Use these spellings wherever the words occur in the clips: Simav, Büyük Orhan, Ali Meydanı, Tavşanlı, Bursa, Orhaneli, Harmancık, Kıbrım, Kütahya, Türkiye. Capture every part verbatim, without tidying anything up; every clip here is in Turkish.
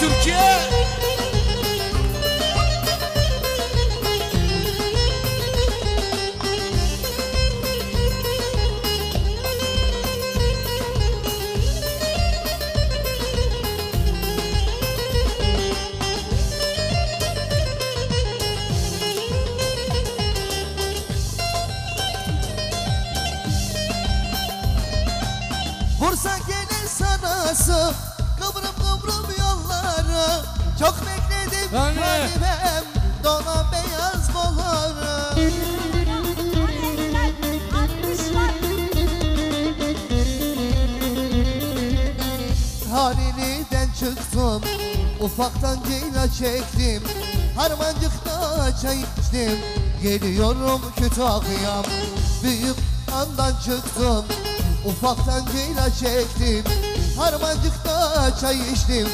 Türkiye. Bursa gelin sanası, Kıbrım Kıbrım yolları. Çok bekledim kalbim, dolan beyaz kolları. Anneler, altmışlar. Harili'den çıktım, ufaktan cila çektim. Harmancık'ta çay içtim, geliyorum Kütahya'ya. Büyük Orhan'dan çıktım, ufaktan cila çektim. Harmancık'ta çay içtim.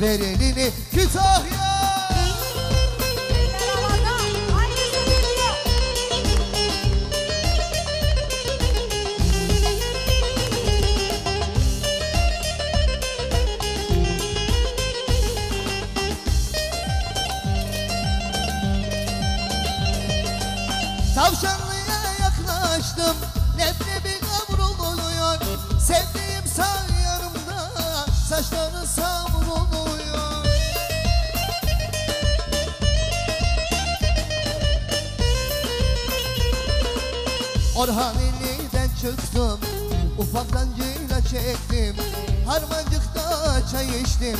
Ver elini Kütahya. Tavşanlı'ya yaklaştım, leblebi kavruluyor. Sevdiğim sağ yanımda, saçları savruluyor. Orhaneli'den çıktım, ufaktan cila çektim. Harmancık'ta çay içtim,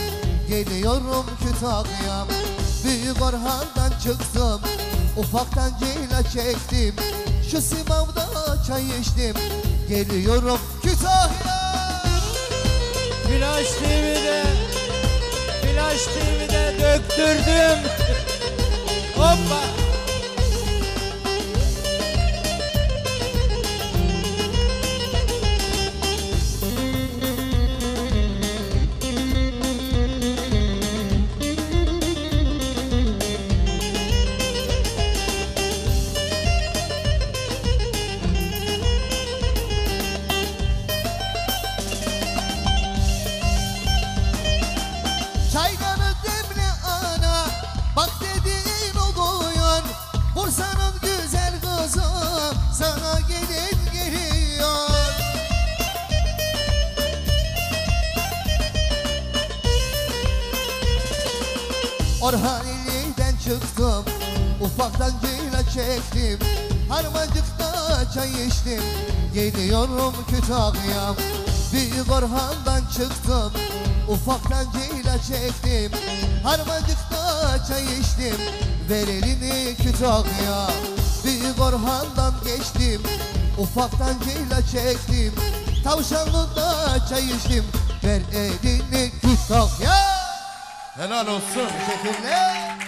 geliyorum Kütahya'ya. Büyük Orhan'dan çıktım, ufaktan cila çektim. Şu Simav'da çay içtim, geliyorum Kütahya. Flash T V'de, Flash T V'de döktürdüm. Hoppa. Çaydanı demle ana, bak dediğin oluyor. Bursa'nın güzel kızı, sana gelin geliyor. Orhaneli'den çıktım, ufaktan cila çektim. Harmancık'ta çay içtim, geliyorum Kütahya'ya. Büyük Orhan'dan çıktım, ufaktan cila çektim. Harmancık'ta çay içtim, ver elini Kütahya'ya. Büyük Orhan'dan geçtim, ufaktan cila çektim. Tavşanlı'da çay içtim, ver elini Kütahya'ya. Helal olsun, teşekkürler.